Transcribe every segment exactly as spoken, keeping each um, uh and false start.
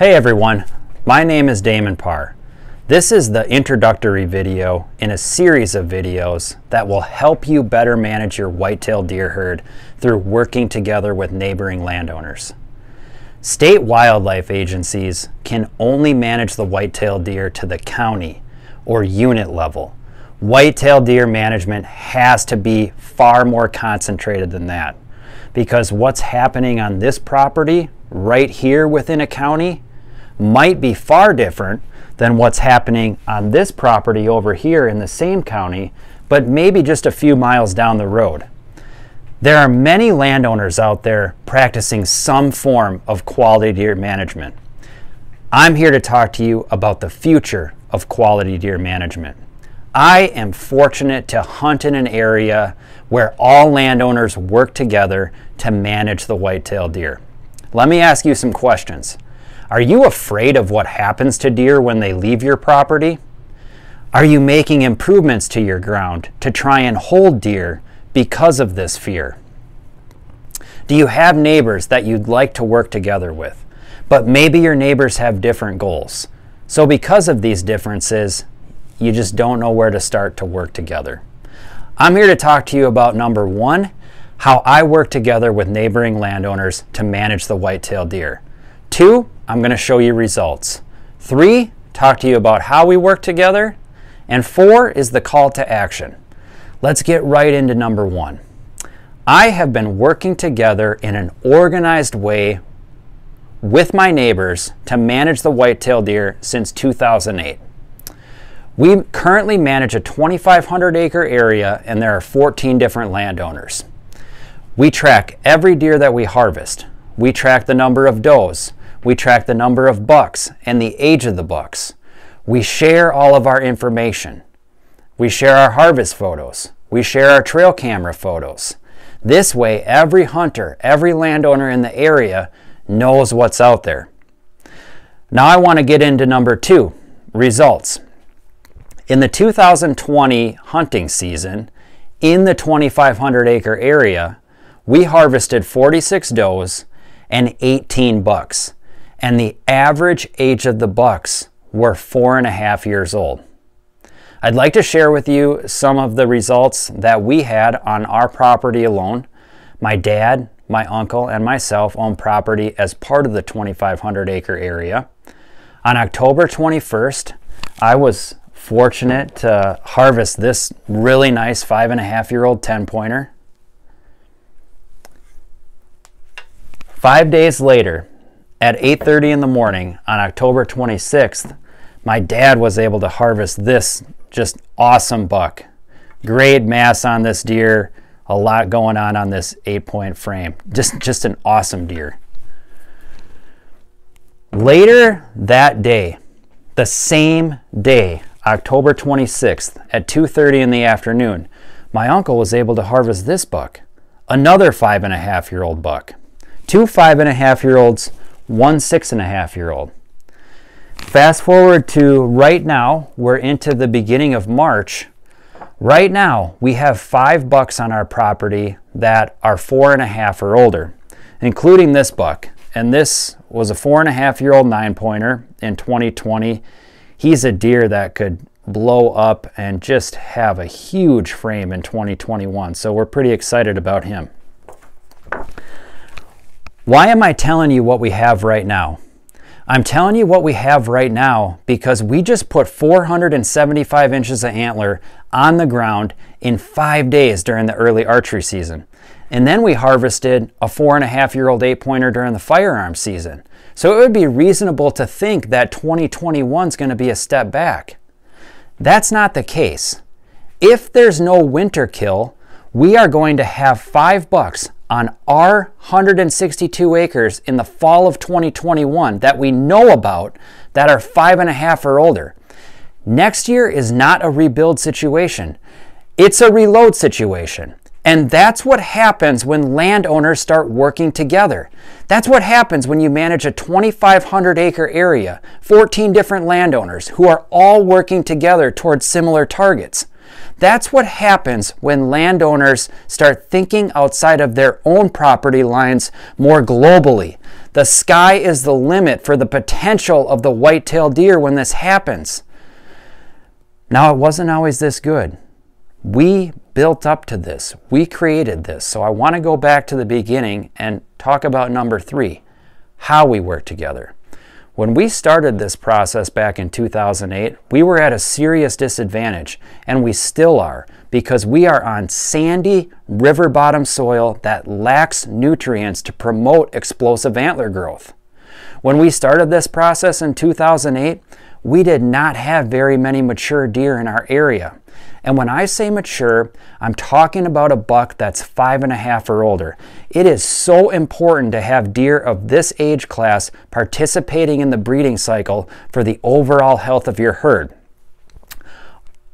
Hey everyone, my name is Damon Parr. This is the introductory video in a series of videos that will help you better manage your whitetail deer herd through working together with neighboring landowners. State wildlife agencies can only manage the whitetail deer to the county or unit level. Whitetail deer management has to be far more concentrated than that, because what's happening on this property right here within a county might be far different than what's happening on this property over here in the same county, but maybe just a few miles down the road. There are many landowners out there practicing some form of quality deer management. I'm here to talk to you about the future of quality deer management. I am fortunate to hunt in an area where all landowners work together to manage the whitetail deer. Let me ask you some questions. Are you afraid of what happens to deer when they leave your property? Are you making improvements to your ground to try and hold deer because of this fear? Do you have neighbors that you'd like to work together with, but maybe your neighbors have different goals? So because of these differences, you just don't know where to start to work together. I'm here to talk to you about number one, how I work together with neighboring landowners to manage the whitetail deer. Two, I'm going to show you results. Three, talk to you about how we work together. And four is the call to action. Let's get right into number one. I have been working together in an organized way with my neighbors to manage the whitetail deer since two thousand eight. We currently manage a twenty-five hundred acre area and there are fourteen different landowners. We track every deer that we harvest. We track the number of does. We track the number of bucks and the age of the bucks. We share all of our information. We share our harvest photos. We share our trail camera photos. This way, every hunter, every landowner in the area knows what's out there. Now I want to get into number two, results. In the two thousand twenty hunting season, in the twenty-five hundred acre area, we harvested forty-six does and eighteen bucks. And the average age of the bucks were four and a half years old. I'd like to share with you some of the results that we had on our property alone. My dad, my uncle, and myself own property as part of the twenty-five hundred acre area. On October twenty-first, I was fortunate to harvest this really nice five and a half year old ten pointer. Five days later, at eight thirty in the morning on October twenty-sixth, my dad was able to harvest this just awesome buck. Great mass on this deer, a lot going on on this eight point frame. Just, just an awesome deer. Later that day, the same day, October twenty-sixth at two thirty in the afternoon, my uncle was able to harvest this buck, another five and a half year old buck. Two five and a half year olds, one six and a half year old. Fast forward to right now, we're into the beginning of March. Right now, we have five bucks on our property that are four and a half or older, including this buck. And this was a four and a half year old nine pointer in twenty twenty. He's a deer that could blow up and just have a huge frame in twenty twenty-one. So we're pretty excited about him. Why am I telling you what we have right now? I'm telling you what we have right now because we just put four hundred seventy-five inches of antler on the ground in five days during the early archery season. And then we harvested a four and a half year old eight pointer during the firearm season. So it would be reasonable to think that twenty twenty-one is going to be a step back. That's not the case. If there's no winter kill, we are going to have five bucks on our one hundred sixty-two acres in the fall of twenty twenty-one that we know about that are five and a half or older. Next year is not a rebuild situation. It's a reload situation. And that's what happens when landowners start working together. That's what happens when you manage a twenty-five hundred acre area, fourteen different landowners who are all working together towards similar targets. That's what happens when landowners start thinking outside of their own property lines more globally. The sky is the limit for the potential of the white-tailed deer when this happens. Now, it wasn't always this good. We built up to this. We created this. So I want to go back to the beginning and talk about number three, how we work together. When we started this process back in two thousand eight, we were at a serious disadvantage, and we still are, because we are on sandy river bottom soil that lacks nutrients to promote explosive antler growth. When we started this process in two thousand eight, we did not have very many mature deer in our area. And when I say mature, I'm talking about a buck that's five and a half or older. It is so important to have deer of this age class participating in the breeding cycle for the overall health of your herd.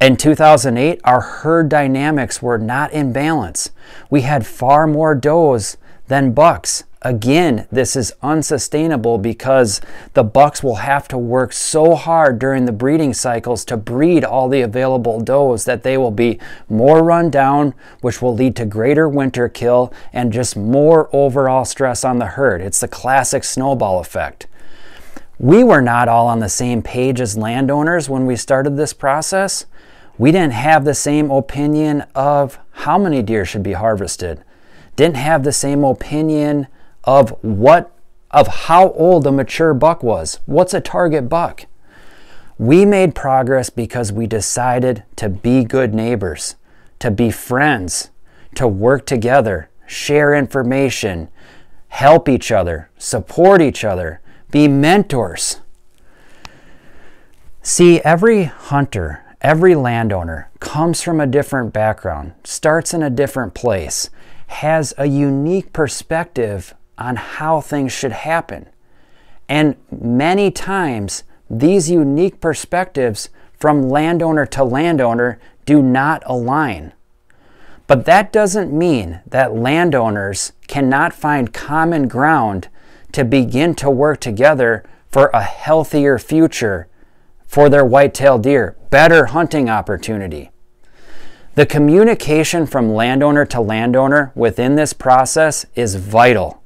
In two thousand eight, our herd dynamics were not in balance. We had far more does than bucks. Again, this is unsustainable because the bucks will have to work so hard during the breeding cycles to breed all the available does that they will be more run down, which will lead to greater winter kill and just more overall stress on the herd. It's the classic snowball effect. We were not all on the same page as landowners when we started this process. We didn't have the same opinion of how many deer should be harvested. Didn't have the same opinion of what, of how old a mature buck was. What's a target buck? We made progress because we decided to be good neighbors, to be friends, to work together, share information, help each other, support each other, be mentors. See, every hunter, every landowner comes from a different background, starts in a different place, has a unique perspective on how things should happen. And many times, these unique perspectives from landowner to landowner do not align. But that doesn't mean that landowners cannot find common ground to begin to work together for a healthier future for their white-tailed deer, better hunting opportunity. The communication from landowner to landowner within this process is vital.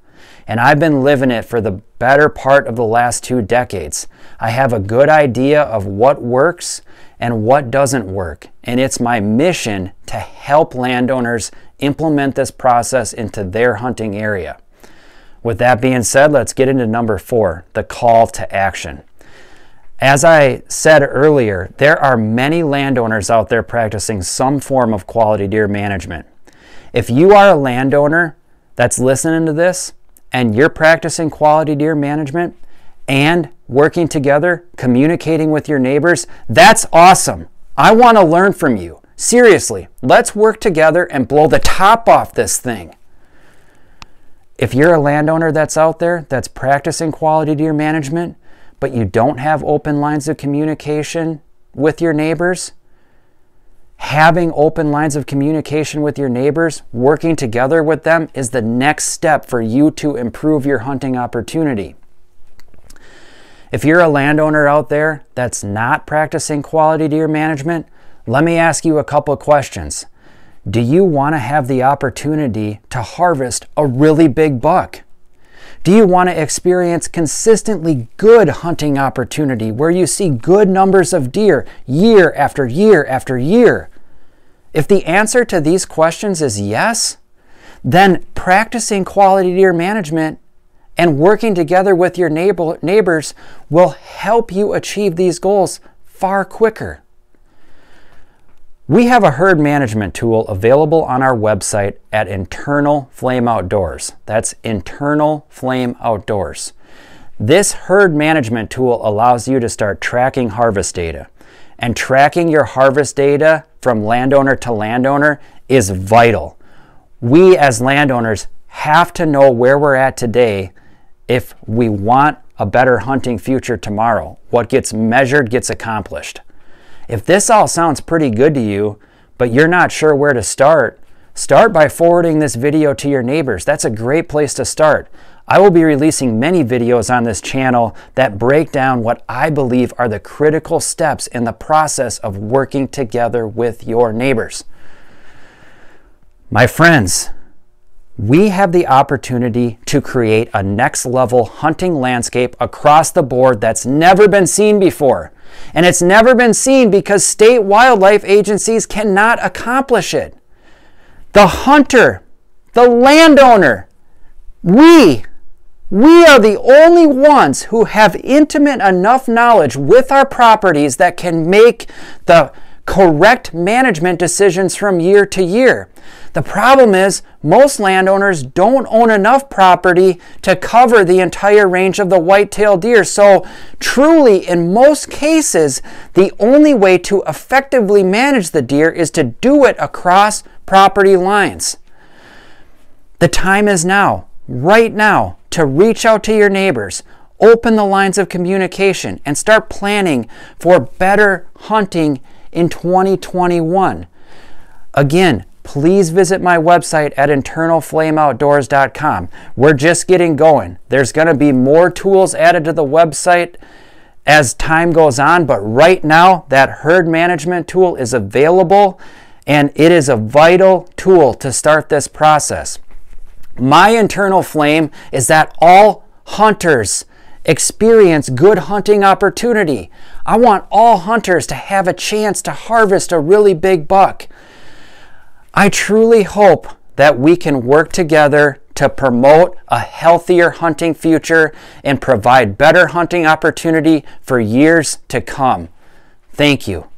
And I've been living it for the better part of the last two decades. I have a good idea of what works and what doesn't work. And it's my mission to help landowners implement this process into their hunting area. With that being said, let's get into number four, the call to action. As I said earlier, there are many landowners out there practicing some form of quality deer management. If you are a landowner that's listening to this, and you're practicing quality deer management and working together, communicating with your neighbors, that's awesome. I want to learn from you. Seriously, let's work together and blow the top off this thing. If you're a landowner that's out there that's practicing quality deer management, but you don't have open lines of communication with your neighbors, having open lines of communication with your neighbors, working together with them is the next step for you to improve your hunting opportunity. If you're a landowner out there that's not practicing quality deer management, let me ask you a couple of questions. Do you want to have the opportunity to harvest a really big buck? Do you want to experience consistently good hunting opportunity where you see good numbers of deer year after year after year? If the answer to these questions is yes, then practicing quality deer management and working together with your neighbor, neighbors will help you achieve these goals far quicker. We have a herd management tool available on our website at Internal Flame Outdoors. That's Internal Flame Outdoors. This herd management tool allows you to start tracking harvest data. And tracking your harvest data from landowner to landowner is vital. We as landowners have to know where we're at today if we want a better hunting future tomorrow. What gets measured gets accomplished. If this all sounds pretty good to you, but you're not sure where to start, start by forwarding this video to your neighbors. That's a great place to start. I will be releasing many videos on this channel that break down what I believe are the critical steps in the process of working together with your neighbors. My friends, We have the opportunity to create a next level hunting landscape across the board that's never been seen before. And it's never been seen because state wildlife agencies cannot accomplish it. The hunter, the landowner, we, we are the only ones who have intimate enough knowledge with our properties that can make the correct management decisions from year to year. The problem is most landowners don't own enough property to cover the entire range of the white-tailed deer. So truly, in most cases, the only way to effectively manage the deer is to do it across property lines. The time is now, right now, to reach out to your neighbors. Open the lines of communication and start planning for better hunting in twenty twenty-one. Again, please visit my website at internal flame outdoors dot com. We're just getting going. There's going to be more tools added to the website as time goes on, but right now that herd management tool is available and it is a vital tool to start this process. My internal flame is that all hunters experience good hunting opportunity. I want all hunters to have a chance to harvest a really big buck. I truly hope that we can work together to promote a healthier hunting future and provide better hunting opportunity for years to come. Thank you.